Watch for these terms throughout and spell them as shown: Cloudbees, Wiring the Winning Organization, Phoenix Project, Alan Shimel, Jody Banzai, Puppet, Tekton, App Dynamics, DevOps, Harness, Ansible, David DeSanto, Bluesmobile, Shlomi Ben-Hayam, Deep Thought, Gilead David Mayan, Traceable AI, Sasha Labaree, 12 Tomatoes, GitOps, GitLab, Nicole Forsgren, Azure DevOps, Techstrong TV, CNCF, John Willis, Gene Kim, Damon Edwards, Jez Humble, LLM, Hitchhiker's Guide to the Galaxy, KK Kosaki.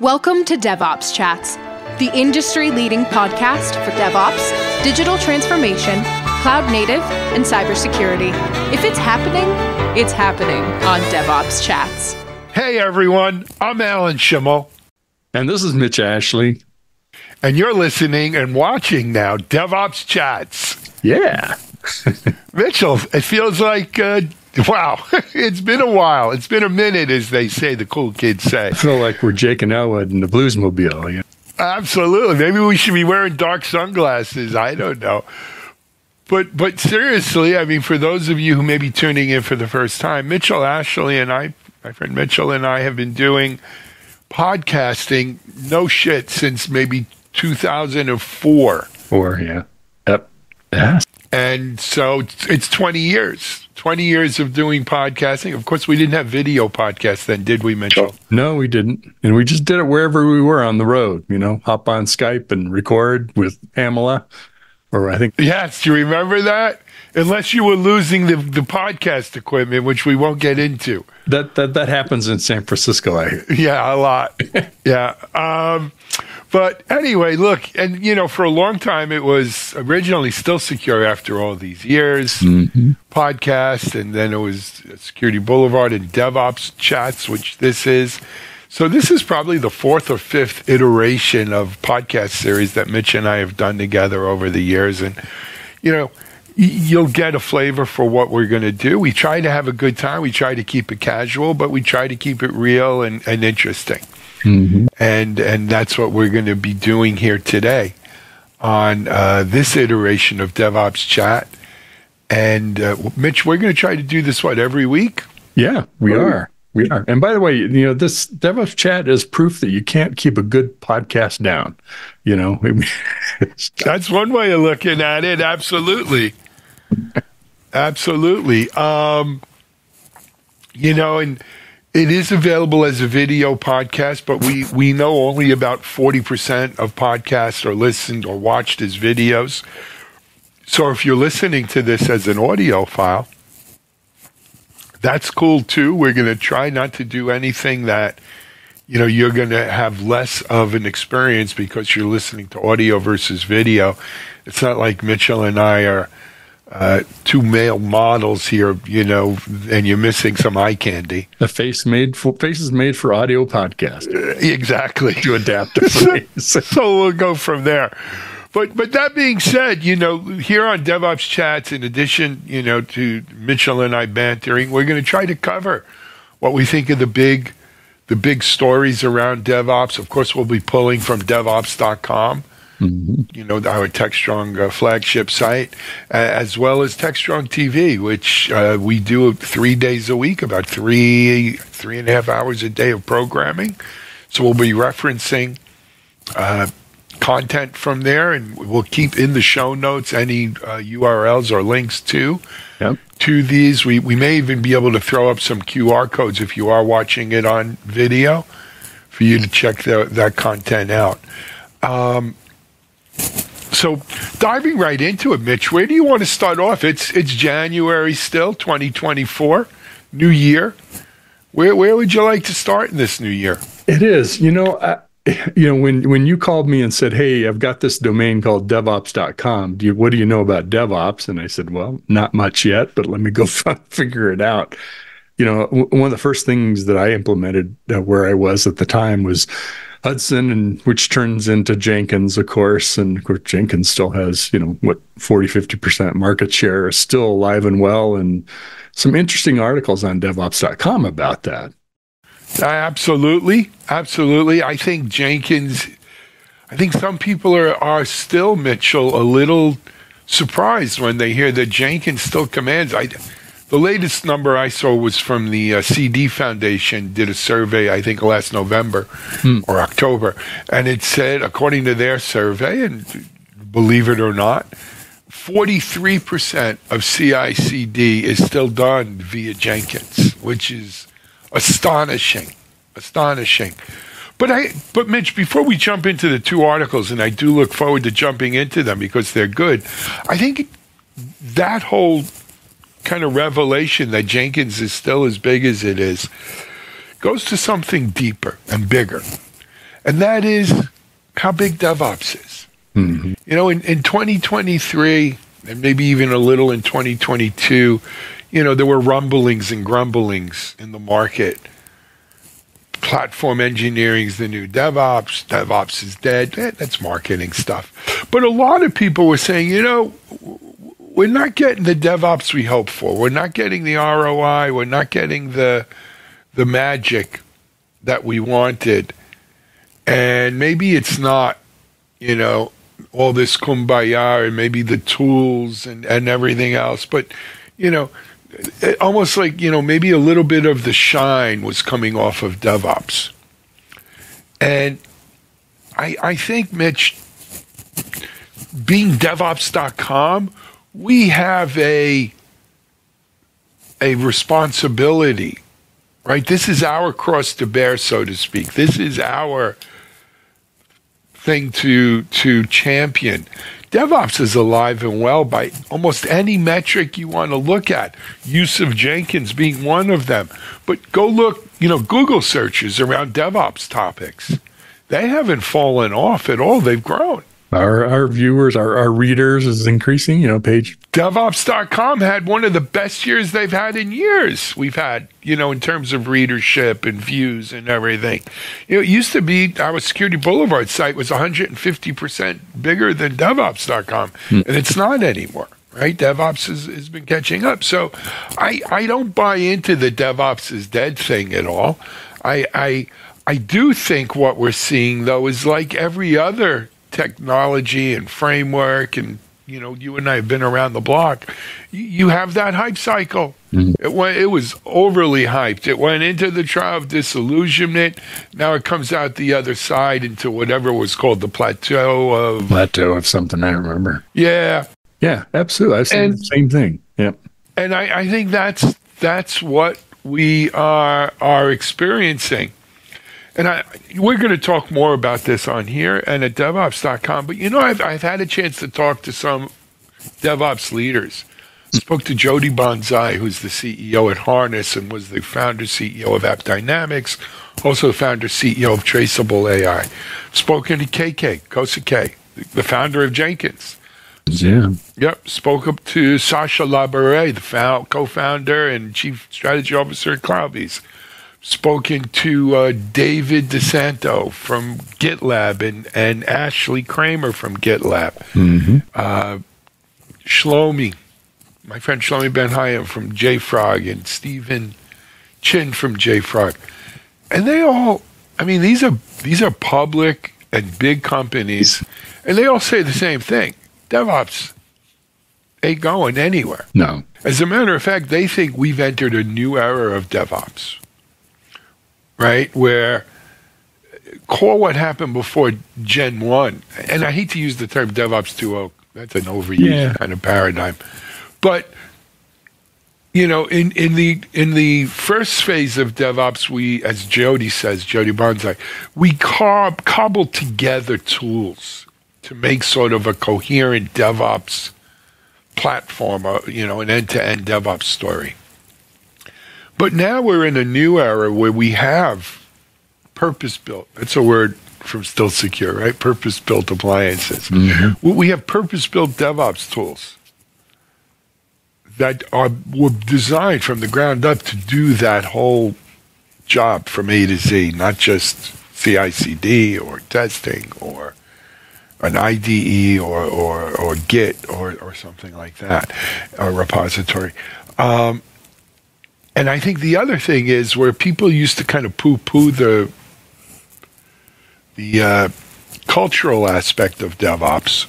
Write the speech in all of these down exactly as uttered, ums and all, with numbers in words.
Welcome to DevOps Chats, the industry-leading podcast for DevOps, digital transformation, cloud native, and cybersecurity. If it's happening, it's happening on DevOps Chats. Hey, everyone. I'm Alan Shimel. And this is Mitch Ashley. And you're listening and watching now DevOps Chats. Yeah. Mitchell, it feels like... Uh, Wow, it's been a while. It's been a minute, as they say, the cool kids say. I feel like we're Jake and Elwood in the Bluesmobile. You know? Absolutely. Maybe we should be wearing dark sunglasses. I don't know. But but seriously, I mean, for those of you who may be tuning in for the first time, Mitchell Ashley and I, my friend Mitchell and I, have been doing podcasting, no shit, since maybe two thousand four. Four, yeah. Yep. Yeah. And so it's twenty years, twenty years of doing podcasting. Of course, we didn't have video podcasts then, did we, Mitchell? No, we didn't. And we just did it wherever we were on the road, you know, hop on Skype and record with Pamela, or I think. Yes, do you remember that? Unless you were losing the, the podcast equipment, which we won't get into. That that, that happens in San Francisco, I hear. Yeah, a lot. Yeah. Um, But anyway, look, and, you know, for a long time, it was originally Still Secure after all these years, mm-hmm. podcast, and then it was Security Boulevard and DevOps Chats, which this is. So this is probably the fourth or fifth iteration of podcast series that Mitch and I have done together over the years. And, you know, you'll get a flavor for what we're going to do. We try to have a good time. We try to keep it casual, but we try to keep it real and, and interesting. Mm-hmm. And and that's what we're going to be doing here today on uh, this iteration of DevOps Chat. And uh, Mitch, we're going to try to do this, what, every week? Yeah, we oh. are. We are. And by the way, you know, this DevOps Chat is proof that you can't keep a good podcast down. You know, that's one way of looking at it. Absolutely. Absolutely. Um, you know, and... It is available as a video podcast, but we, we know only about forty percent of podcasts are listened or watched as videos. So if you're listening to this as an audio file, that's cool too. We're going to try not to do anything that, you know, you're going to have less of an experience because you're listening to audio versus video. It's not like Mitchell and I are Uh, two male models here, you know, and you're missing some eye candy. The face made for faces made for audio podcast. Uh, exactly. To adapt the face. so, so we'll go from there. But but that being said, you know, here on DevOps Chats, in addition, you know, to Mitchell and I bantering, we're going to try to cover what we think of the big the big stories around DevOps. Of course, we'll be pulling from DevOps dot com. Mm-hmm. You know, our TechStrong uh, flagship site, uh, as well as TechStrong T V, which uh, we do three days a week, about three, three and a half hours a day of programming. So we'll be referencing uh, content from there, and we'll keep in the show notes any uh, U R Ls or links to, yep. to these. We, we may even be able to throw up some Q R codes if you are watching it on video for you to check the, that content out. Um, So diving right into it, Mitch, where do you want to start off? It's it's January still, twenty twenty-four, new year. Where where would you like to start in this new year? It is. You know, I, you know when, when you called me and said, hey, I've got this domain called DevOps dot com. Do you, what do you know about DevOps? And I said, well, not much yet, but let me go f- figure it out. You know, w- one of the first things that I implemented uh, where I was at the time was Hudson, and which turns into Jenkins, of course, and of course Jenkins still has, you know, what, forty, fifty percent market share, is still alive and well, and some interesting articles on DevOps dot com about that. Uh, absolutely, absolutely. I think Jenkins, I think some people are, are still, Mitchell, a little surprised when they hear that Jenkins still commands. I, the latest number I saw was from the uh, C D Foundation, did a survey, I think, last November hmm. or October. And it said, according to their survey, and believe it or not, forty-three percent of C I C D is still done via Jenkins, which is astonishing, astonishing. But, I, but Mitch, before we jump into the two articles, and I do look forward to jumping into them because they're good, I think that whole kind of revelation that Jenkins is still as big as it is goes to something deeper and bigger. and that is how big DevOps is. Mm-hmm. You know, in, in twenty twenty-three, and maybe even a little in twenty twenty-two, you know, there were rumblings and grumblings in the market. Platform engineering is the new DevOps. DevOps is dead. Eh, that's marketing stuff. But a lot of people were saying, you know, we're not getting the DevOps we hope for. We're not getting the R O I. We're not getting the the magic that we wanted. And maybe it's not, you know, all this kumbaya and maybe the tools and, and everything else. But, you know, almost like, you know, maybe a little bit of the shine was coming off of DevOps. And I, I think, Mitch, being DevOps dot com, we have a, a responsibility, right? This is our cross to bear, so to speak. This is our thing to, to champion. DevOps is alive and well by almost any metric you want to look at, use of Jenkins being one of them. But go look, you know, Google searches around DevOps topics. They haven't fallen off at all. They've grown. Our, our viewers, our, our readers is increasing, you know, page. DevOps dot com had one of the best years they've had in years. We've had, you know, in terms of readership and views and everything. You know, it used to be our Security Boulevard site was one hundred fifty percent bigger than DevOps dot com, hmm. and it's not anymore, right? DevOps has, has been catching up. So I, I don't buy into the DevOps is dead thing at all. I, I, I do think what we're seeing, though, is like every other technology and framework, and you know, you and I have been around the block. You have that hype cycle. Mm-hmm. It went, it was overly hyped. It went into the trial of disillusionment. Now it comes out the other side into whatever was called the plateau of plateau of something. I remember. Yeah, yeah, absolutely. I've seen and, the same thing. Yeah, and I, I think that's that's what we are are experiencing. And I, we're going to talk more about this on here and at DevOps dot com. But, you know, I've, I've had a chance to talk to some DevOps leaders. I spoke to Jody Banzai, who's the C E O at Harness and was the founder C E O of App Dynamics, also founder C E O of Traceable A I. I've spoken to K K Kosaki, the founder of Jenkins. Yeah. Yep. Spoke up to Sasha Labaree, the co-founder and chief strategy officer at Cloudbees. Spoken to uh, David DeSanto from GitLab and, and Ashley Kramer from GitLab. Mm-hmm. uh, Shlomi, my friend Shlomi Ben-Hayam from JFrog and Stephen Chin from JFrog. And they all, I mean, these are these are public and big companies, and they all say the same thing. DevOps ain't going anywhere. No. As a matter of fact, they think we've entered a new era of DevOps. Right, where call what happened before Gen one, and I hate to use the term DevOps two point oh, that's an overused yeah. kind of paradigm, but you know, in in the in the first phase of DevOps, we, as Jody says, Jody Banzai, we cob cobbled together tools to make sort of a coherent DevOps platform, or, you know, an end-to-end DevOps story. But now we're in a new era where we have purpose-built. That's a word from Still Secure, right? Purpose-built appliances. Mm-hmm. We have purpose-built DevOps tools that are were designed from the ground up to do that whole job from A to Z, not just C I C D or testing or an I D E or, or, or Git or, or something like that, a repository. Um, And I think the other thing is where people used to kind of poo-poo the the uh, cultural aspect of DevOps.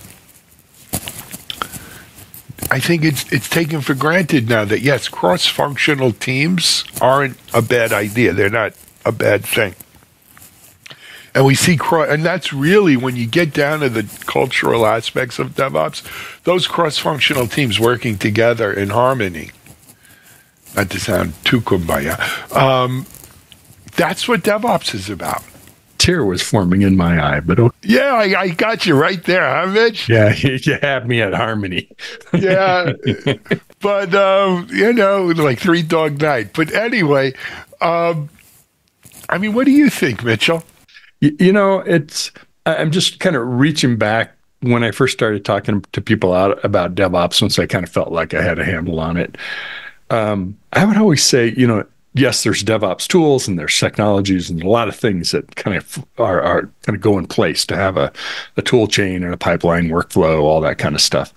I think it's it's taken for granted now that yes, cross-functional teams aren't a bad idea; they're not a bad thing. And we see, cross, and that's really when you get down to the cultural aspects of DevOps, those cross-functional teams working together in harmony. Not to sound too kumbaya. Um, that's what DevOps is about. Tear was forming in my eye, but okay. Yeah, I, I got you right there, huh, Mitch? Yeah, you had me at harmony. Yeah, but um, you know, like Three Dog Night. But anyway, um, I mean, what do you think, Mitchell? You, you know, it's I'm just kind of reaching back when I first started talking to people out about DevOps, once I kind of felt like I had a handle on it. Um, I would always say, you know, yes, there's DevOps tools and there's technologies and a lot of things that kind of are, are kind of go in place to have a, a tool chain and a pipeline workflow, all that kind of stuff.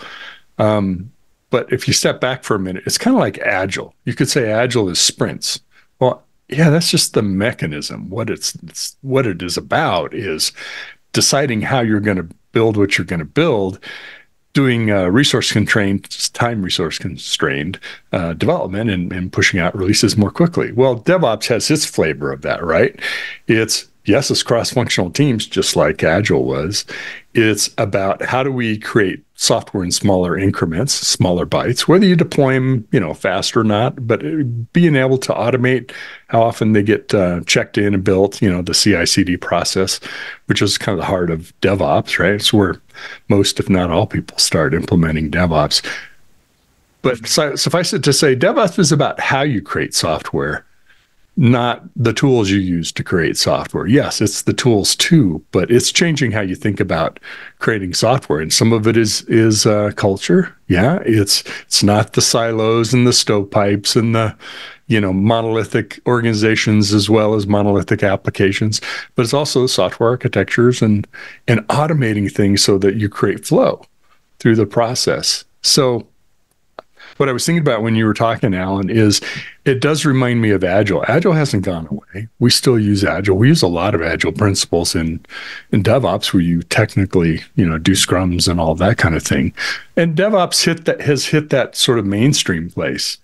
Um, but if you step back for a minute, it's kind of like Agile. You could say Agile is sprints. Well, yeah, that's just the mechanism. What it's, it's what it is about is deciding how you're going to build what you're going to build, doing uh, resource constrained, time resource constrained uh, development and, and pushing out releases more quickly. Well, DevOps has its flavor of that, right? It's, yes, it's cross-functional teams, just like Agile was. It's about how do we create software in smaller increments, smaller bytes, whether you deploy them, you know, fast or not, but being able to automate how often they get uh, checked in and built, you know, the C I C D process, which is kind of the heart of DevOps, right? It's where most, if not all, people start implementing DevOps. But su- suffice it to say, DevOps is about how you create software, not the tools you use to create software. Yes, it's the tools too, but it's changing how you think about creating software. And some of it is is uh, culture. Yeah, it's it's not the silos and the stovepipes and the, you know, monolithic organizations as well as monolithic applications, but it's also software architectures and and automating things so that you create flow through the process. So what I was thinking about when you were talking, Alan, is it does remind me of Agile. Agile hasn't gone away. We still use Agile. We use a lot of Agile principles in, in DevOps, where you technically, you know, do scrums and all that kind of thing. And DevOps hit that has hit that sort of mainstream place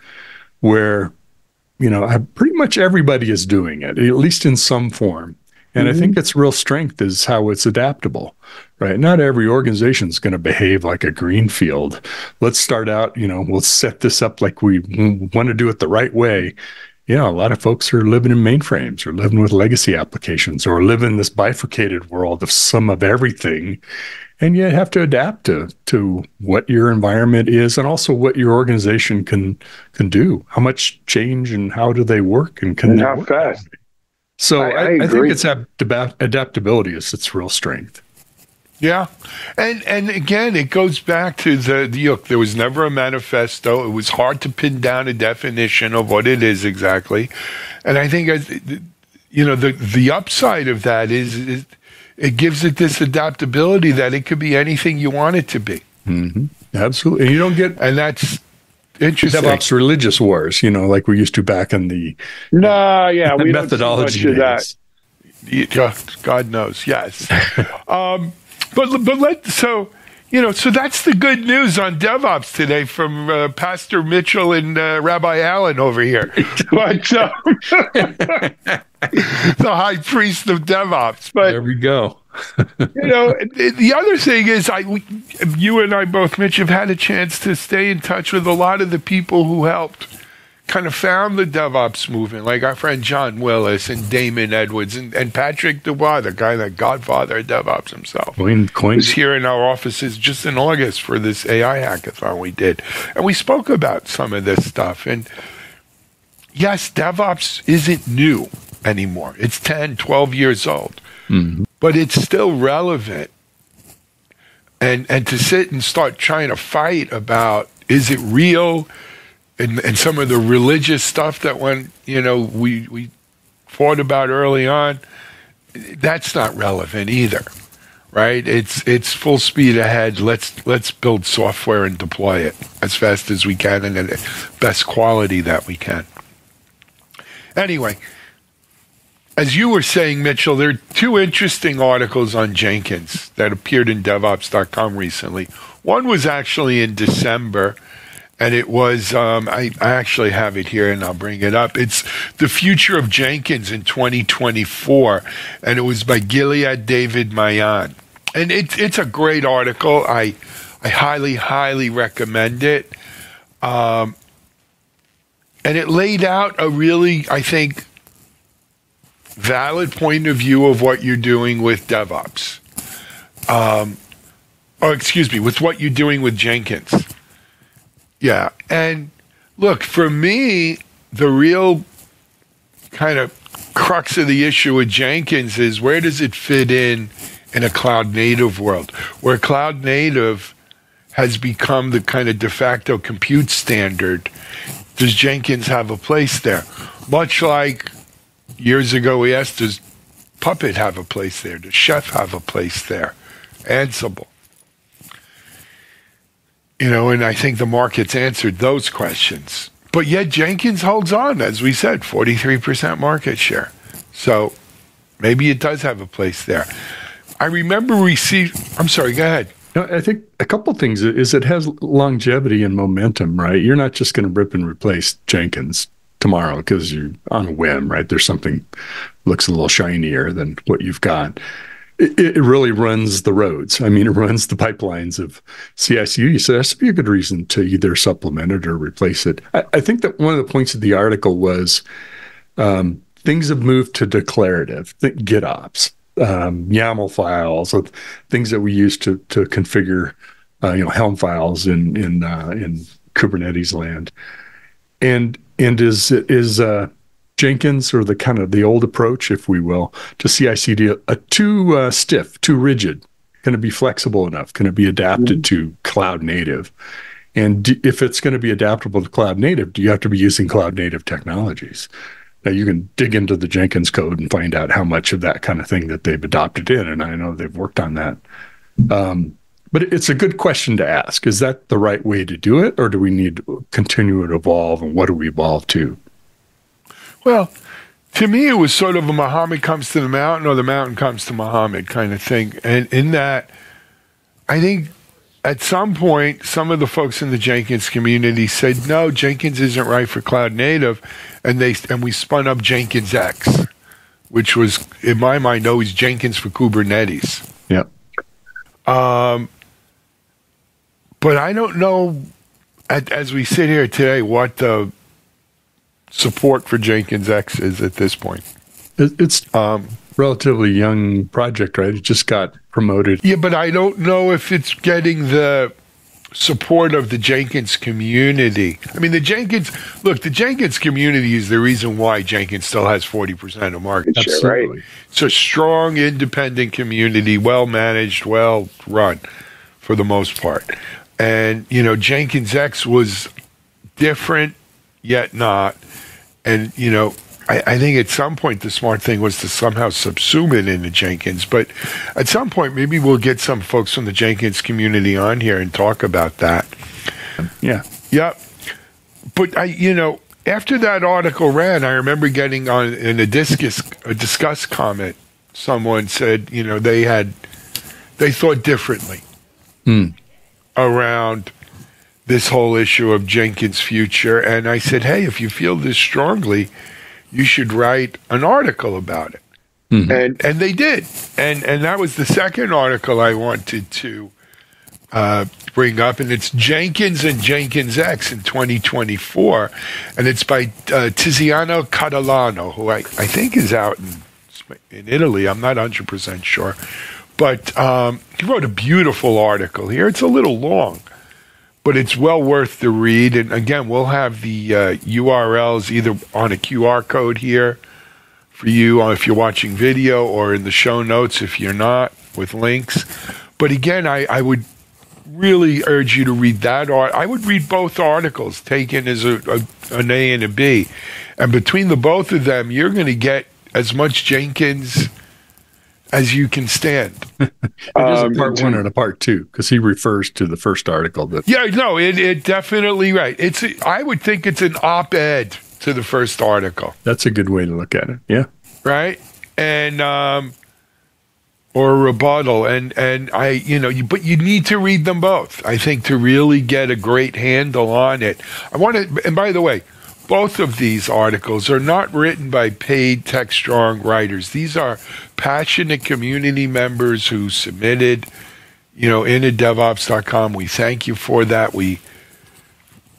where, you know, pretty much everybody is doing it, at least in some form. And mm-hmm. I think its real strength is how it's adaptable, right? Not every organization is going to behave like a greenfield. Let's start out, you know, we'll set this up like we want to do it the right way. You know, a lot of folks are living in mainframes or living with legacy applications or living in this bifurcated world of some of everything. And you have to adapt to, to what your environment is and also what your organization can can do. How much change and how do they work and can and they how work? Fast. So I, I, I, I think it's about adaptability is its real strength. Yeah, and and again, it goes back to the, the look. There was never a manifesto. It was hard to pin down a definition of what it is exactly. And I think, as, you know, the the upside of that is, is it gives it this adaptability that it could be anything you want it to be. Mm-hmm. Absolutely, and you don't get and that's. Interesting. DevOps religious wars, you know, like we used to back in the no, uh, yeah, we methodology don't do days. That. God knows, yes. um, but but let so you know, so that's the good news on DevOps today from uh, Pastor Mitchell and uh, Rabbi Allen over here, but uh, the high priest of DevOps. But there we go. You know, the other thing is, I, we, you and I both, Mitch, have had a chance to stay in touch with a lot of the people who helped kind of found the DevOps movement, like our friend John Willis and Damon Edwards and, and Patrick Dubois, the guy, the godfather of DevOps himself. Coin, coin. Who's here in our offices just in August for this A I hackathon we did. And we spoke about some of this stuff. And yes, DevOps isn't new anymore. It's ten, twelve years old. Mm-hmm. But it's still relevant. And and to sit and start trying to fight about, is it real? And, and some of the religious stuff that when, you know, we, we fought about early on, that's not relevant either, right? It's it's full speed ahead. Let's let's build software and deploy it as fast as we can and at the best quality that we can. Anyway, as you were saying, Mitchell, there are two interesting articles on Jenkins that appeared in DevOps dot com recently. One was actually in December. And it was, um, I, I actually have it here and I'll bring it up. It's The Future of Jenkins in twenty twenty-four. And it was by Gilead David Mayan. And it, it's a great article. I I highly, highly recommend it. Um, and it laid out a really, I think, valid point of view of what you're doing with DevOps. Um, or excuse me, with what you're doing with Jenkins. Yeah, and look, for me, the real kind of crux of the issue with Jenkins is where does it fit in in a cloud-native world, where cloud-native has become the kind of de facto compute standard. Does Jenkins have a place there? Much like years ago we asked, does Puppet have a place there? Does Chef have a place there? Ansible. You know, and I think the market's answered those questions. But yet Jenkins holds on, as we said, forty-three percent market share. So maybe it does have a place there. I remember receiving, I'm sorry, go ahead. No, I think a couple of things is it has longevity and momentum, right? You're not just going to rip and replace Jenkins tomorrow because you're on a whim, right? There's something looks a little shinier than what you've got. It, it really runs the roads. I mean, it runs the pipelines of C I C D. So that's be a good reason to either supplement it or replace it. I, I think that one of the points of the article was um, things have moved to declarative, th- GitOps. Um, YAML files, or things that we use to to configure, uh, you know, Helm files in in uh, in Kubernetes land, and and is is uh, Jenkins or the kind of the old approach, if we will, to C I C D a, a too uh, stiff, too rigid? Can it be flexible enough? Can it be adapted mm-hmm. to cloud native? And d- if it's going to be adaptable to cloud native, do you have to be using cloud native technologies? Now, you can dig into the Jenkins code and find out how much of that kind of thing that they've adopted in, and I know they've worked on that. Um, but it's a good question to ask. Is that the right way to do it, or do we need to continue to evolve, and what do we evolve to? Well, to me, it was sort of a Muhammad comes to the mountain or the mountain comes to Muhammad kind of thing. And in that, I think at some point, some of the folks in the Jenkins community said, no, Jenkins isn't right for cloud native. And they and we spun up Jenkins X, which was, in my mind, always Jenkins for Kubernetes. Yeah. Um, but I don't know, at, as we sit here today, what the support for Jenkins X is at this point. It's um, relatively young project, right? It just got promoted. Yeah, but I don't know if it's getting the support of the Jenkins community. I mean, the Jenkins, look, the Jenkins community is the reason why Jenkins still has forty percent of market share, right? It's a strong, independent community, well-managed, well-run for the most part. And, you know, Jenkins X was different, yet not. And, you know, I, I think at some point the smart thing was to somehow subsume it into Jenkins. But at some point, maybe we'll get some folks from the Jenkins community on here and talk about that. Yeah. Yep. But, I, you know, after that article ran, I remember getting on in a discuss, a discuss comment, someone said, you know, they had, they thought differently mm. around this whole issue of Jenkins' future. And I said, hey, if you feel this strongly, you should write an article about it. Mm-hmm. And and they did. And and that was the second article I wanted to uh, bring up, and it's Jenkins and Jenkins X in twenty twenty-four, and it's by uh, Tiziano Catalano, who I, I think is out in, in Italy. I'm not one hundred percent sure. But um, he wrote a beautiful article here. It's a little long, but it's well worth the read. And again, we'll have the uh, U R Ls either on a Q R code here for you if you're watching video, or in the show notes if you're not, with links. But again, I, I would really urge you to read that. Or I would read both articles taken as a, a, an A and a B. And between the both of them, you're going to get as much Jenkins as you can stand. It is a part um, one and a part two, because he refers to the first article. That yeah, no, it, it definitely right. It's a, I would think it's an op-ed to the first article. That's a good way to look at it. Yeah, right, and um, or a rebuttal, and and I, you know, you, but you need to read them both, I think, to really get a great handle on it. I want to, and by the way, both of these articles are not written by paid TechStrong writers. These are passionate community members who submitted, you know, into DevOps dot com. We thank you for that. We,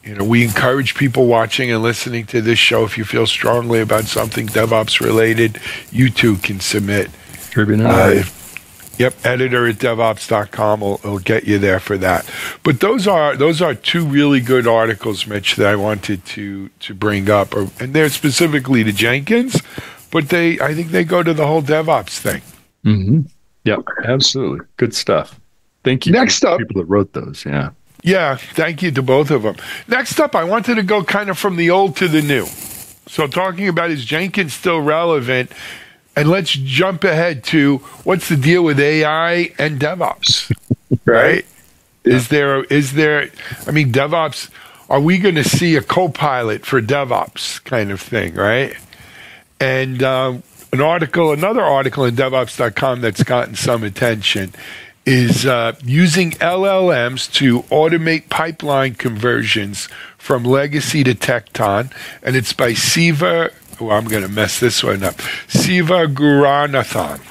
you know, we encourage people watching and listening to this show. If you feel strongly about something DevOps related, you too can submit. Uh, if, yep, editor at DevOps dot com will, will get you there for that. But those are those are two really good articles, Mitch, that I wanted to to bring up, or, and they're specifically to Jenkins. but they, I think they go to the whole DevOps thing. Mm-hmm. Yeah, absolutely. Good stuff. Thank you. Next up, people that wrote those. Yeah. Yeah. Thank you to both of them. Next up, I wanted to go kind of from the old to the new. So talking about is Jenkins still relevant? And let's jump ahead to what's the deal with A I and DevOps, right? Yeah. Is there, is there, I mean, DevOps, are we going to see a co-pilot for DevOps kind of thing, right? And um, an article, another article in DevOps dot com that's gotten some attention is uh, using L L Ms to automate pipeline conversions from legacy to Tekton, and it's by Siva. Oh, I'm going to mess this one up. Siva Guranathan.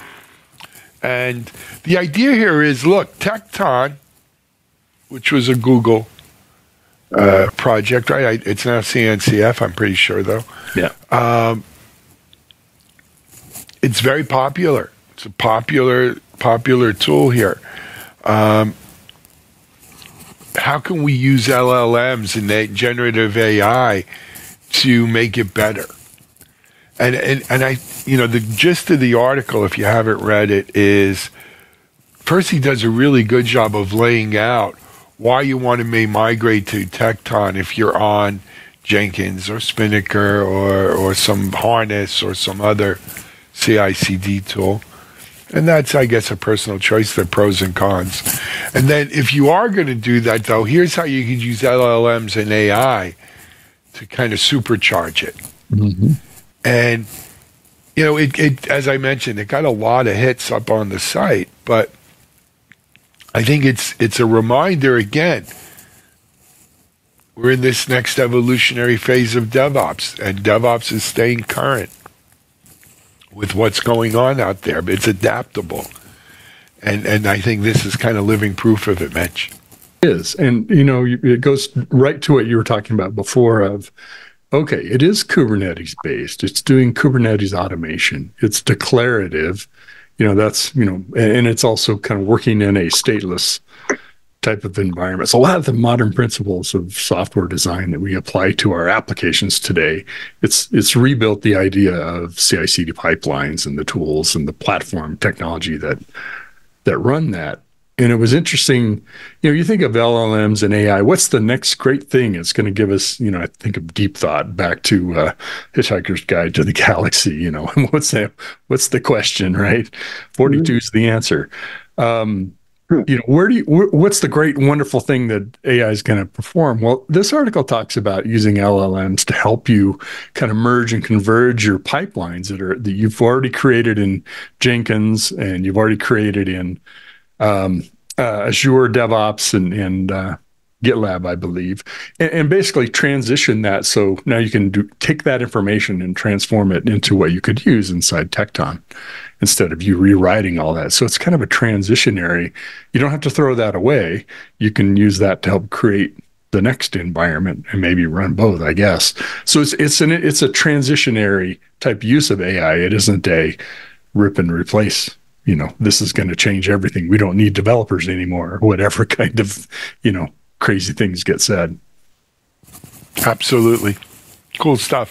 And the idea here is, look, Tekton, which was a Google uh, project, right? I, it's now C N C F, I'm pretty sure, though. Yeah. Um, it's very popular. It's a popular, popular tool here. Um, how can we use L L Ms and generative A I to make it better? And, and and I, you know, the gist of the article, if you haven't read it, is first he does a really good job of laying out why you want to may migrate to Tekton if you're on Jenkins or Spinnaker or, or some Harness or some other C I C D tool. And that's, I guess, a personal choice, the pros and cons. And then if you are going to do that, though, here's how you could use L L Ms and A I to kind of supercharge it. Mm-hmm. And, you know, it, it, as I mentioned, it got a lot of hits up on the site, but I think it's it's a reminder, again, we're in this next evolutionary phase of DevOps, and DevOps is staying current with what's going on out there. But it's adaptable. And, and I think this is kind of living proof of it, Mitch. It is. And, you know, it goes right to what you were talking about before of, okay, it is Kubernetes-based. It's doing Kubernetes automation. It's declarative. You know, that's, you know, and it's also kind of working in a stateless type of environment. So a lot of the modern principles of software design that we apply to our applications today, it's it's rebuilt the idea of C I C D pipelines and the tools and the platform technology that that run that. And it was interesting, you know, you think of L L Ms and A I, what's the next great thing it's going to give us, you know, I think of deep thought back to uh, Hitchhiker's Guide to the Galaxy, you know, what's that, what's the question, right? forty-two is the answer. Um, you know, where do you, wh- what's the great, wonderful thing that A I is going to perform? Well, this article talks about using L L Ms to help you kind of merge and converge your pipelines that are, that you've already created in Jenkins and you've already created in, Um, uh, Azure DevOps and, and uh, GitLab, I believe, and, and basically transition that. So now you can do, take that information and transform it into what you could use inside Tekton instead of you rewriting all that. So it's kind of a transitionary. You don't have to throw that away. You can use that to help create the next environment and maybe run both, I guess. So it's it's an it's a transitionary type use of A I. It isn't a rip and replace. You know, this is going to change everything. We don't need developers anymore, or whatever kind of, you know, crazy things get said. Absolutely. Cool stuff.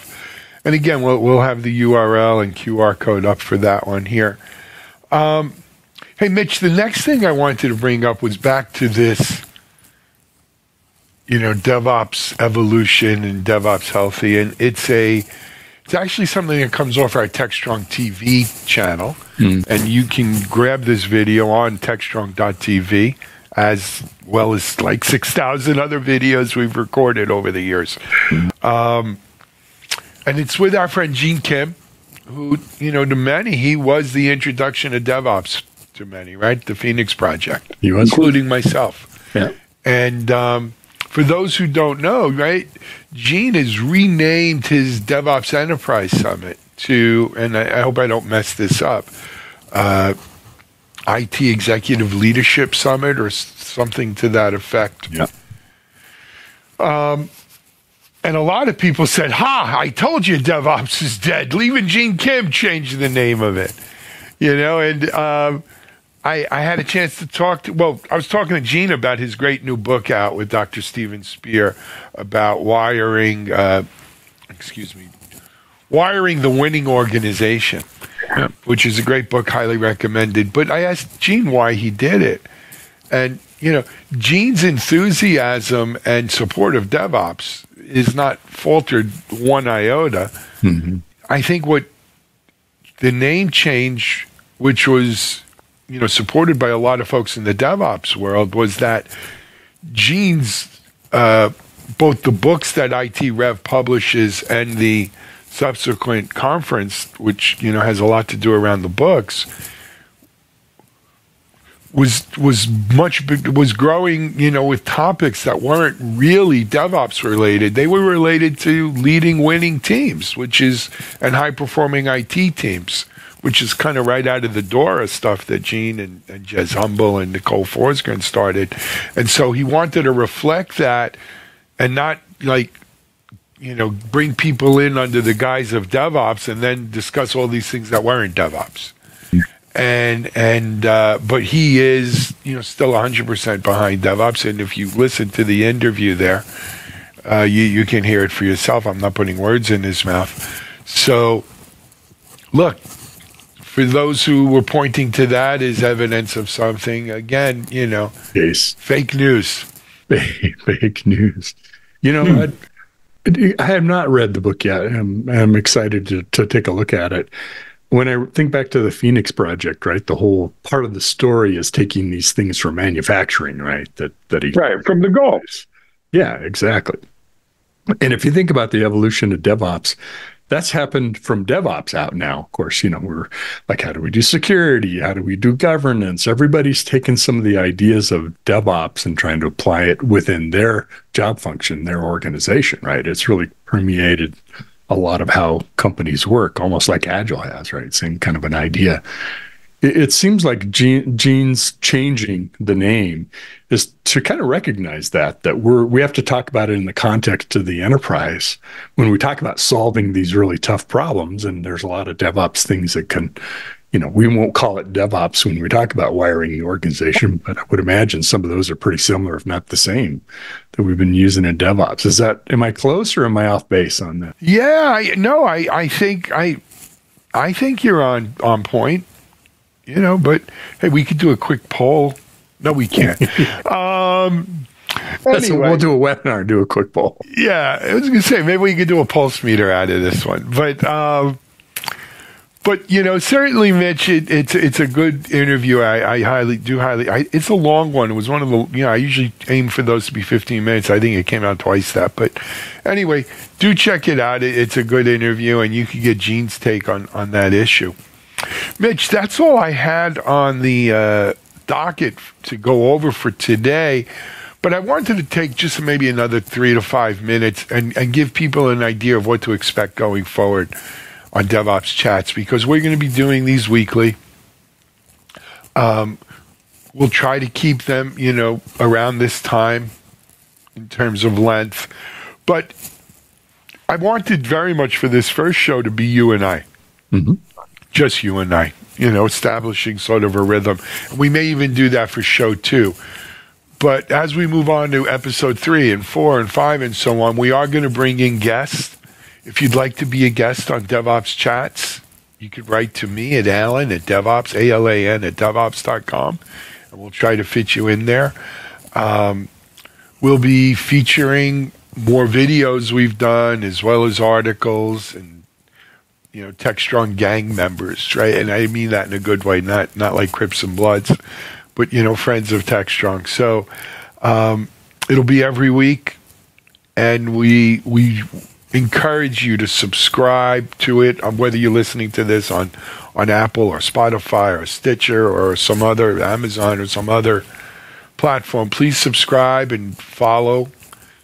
And again, we'll, we'll have the U R L and Q R code up for that one here. Um, hey, Mitch, the next thing I wanted to bring up was back to this, you know, DevOps evolution and DevOps healthy. And it's a... It's actually something that comes off our TechStrong T V channel, mm. and you can grab this video on TechStrong dot T V, as well as like six thousand other videos we've recorded over the years. Mm. Um, and it's with our friend Gene Kim, who, you know, to many, he was the introduction of DevOps to many, right? The Phoenix Project, he was. Including myself. Yeah. And... Um, For those who don't know, right, Gene has renamed his DevOps Enterprise Summit to, and I, I hope I don't mess this up, uh, I T Executive Leadership Summit or something to that effect. Yeah. Um, and a lot of people said, ha, I told you DevOps is dead. Even Gene Kim changed the name of it, you know, and... Um, I, I had a chance to talk to, well, I was talking to Gene about his great new book out with Doctor Stephen Spear about wiring, uh, excuse me, Wiring the Winning Organization, yeah. which is a great book, highly recommended. But I asked Gene why he did it. And, you know, Gene's enthusiasm and support of DevOps is not faltered one iota. Mm-hmm. I think what the name change, which was, you know, supported by a lot of folks in the DevOps world, was that Gene's, uh, both the books that I T Rev publishes and the subsequent conference, which, you know, has a lot to do around the books, was was much was growing, you know, with topics that weren't really DevOps related. They were related to leading winning teams, which is and high performing I T teams, which is kind of right out of the door of stuff that Gene and, and Jez Humble and Nicole Forsgren started. And so he wanted to reflect that and not, like, you know, bring people in under the guise of DevOps and then discuss all these things that weren't DevOps. And and uh, but he is, you know, still one hundred percent behind DevOps. And if you listen to the interview there, uh, you you can hear it for yourself. I'm not putting words in his mouth. So, look, for those who were pointing to that as evidence of something, again, you know, yes. fake news. Fake news. You know, hmm. I, I have not read the book yet. I'm I'm excited to to take a look at it. When I think back to the Phoenix Project, right, the whole part of the story is taking these things from manufacturing, right? That that he right from the goals. Yeah, exactly. And if you think about the evolution of DevOps, that's happened from DevOps out now. Of course, you know, we're like, how do we do security? How do we do governance? Everybody's taken some of the ideas of DevOps and trying to apply it within their job function, their organization, right? It's really permeated a lot of how companies work, almost like Agile has, right? Same kind of an idea. It, it seems like Gene, Gene's changing the name is to kind of recognize that, that we're, we have to talk about it in the context of the enterprise. When we talk about solving these really tough problems, and there's a lot of DevOps things that can, you know, we won't call it DevOps when we talk about wiring the organization, but I would imagine some of those are pretty similar, if not the same, that we've been using in DevOps. Is that, am I close or am I off base on that? Yeah, I, no, I, I think I, I think you're on, on point, you know, but hey, we could do a quick poll. No, we can't. um, That's anyway. a, we'll do a webinar, do a quick poll. Yeah, I was going to say, maybe we could do a pulse meter out of this one, but, um, But, you know, certainly, Mitch, it, it's it's a good interview. I, I highly do highly. I, it's a long one. It was one of the, you know, I usually aim for those to be fifteen minutes. I think it came out twice that. But anyway, do check it out. It, it's a good interview, and you can get Gene's take on, on that issue. Mitch, that's all I had on the uh, docket to go over for today. But I wanted to take just maybe another three to five minutes and, and give people an idea of what to expect going forward on DevOps Chats, because we're going to be doing these weekly. Um, we'll try to keep them, you know, around this time in terms of length. But I wanted very much for this first show to be you and I. Mm-hmm. Just you and I, you know, establishing sort of a rhythm. We may even do that for show two. But as we move on to episode three and four and five and so on, we are going to bring in guests. If you'd like to be a guest on DevOps Chats, you could write to me at Alan at DevOps, A L A N at DevOps dot com, and we'll try to fit you in there. Um, we'll be featuring more videos we've done, as well as articles and, you know, TechStrong gang members, right? And I mean that in a good way, not not like Crips and Bloods, but, you know, friends of TechStrong. So um, it'll be every week, and we we. encourage you to subscribe to it, on whether you're listening to this on, on Apple or Spotify or Stitcher or some other, Amazon or some other platform. Please subscribe and follow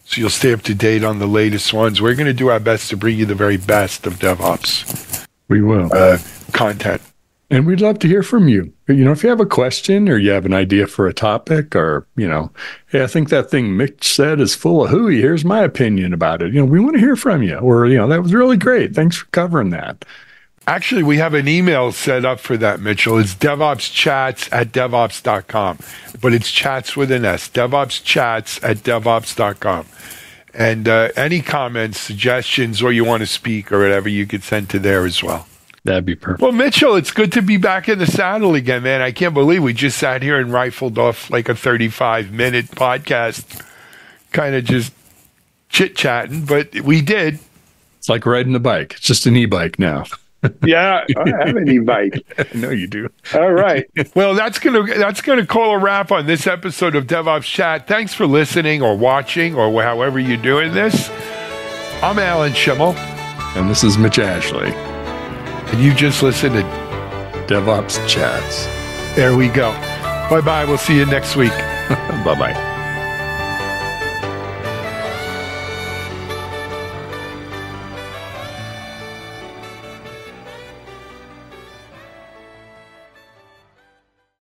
so you'll stay up to date on the latest ones. We're going to do our best to bring you the very best of DevOps. We will. Uh, content. And we'd love to hear from you. You know, if you have a question or you have an idea for a topic, or, you know, hey, I think that thing Mitch said is full of hooey. Here's my opinion about it. You know, we want to hear from you. Or, you know, that was really great. Thanks for covering that. Actually, we have an email set up for that, Mitchell. It's DevOpsChats at DevOps dot com. But it's chats with an S. DevOpsChats at DevOps dot com. And uh, any comments, suggestions, or you want to speak or whatever, you could send to there as well. That'd be perfect. Well, Mitchell, it's good to be back in the saddle again, man. I can't believe we just sat here and rifled off like a thirty-five minute podcast, kind of just chit-chatting, but we did. It's like riding a bike. It's just an e-bike now. Yeah, I have an e-bike. I know you do. All right. Well, that's going to that's gonna call a wrap on this episode of DevOps Chat. Thanks for listening or watching or however you're doing this. I'm Alan Shimel. And this is Mitch Ashley. And you just listened to DevOps Chats. There we go. Bye-bye. We'll see you next week. Bye-bye.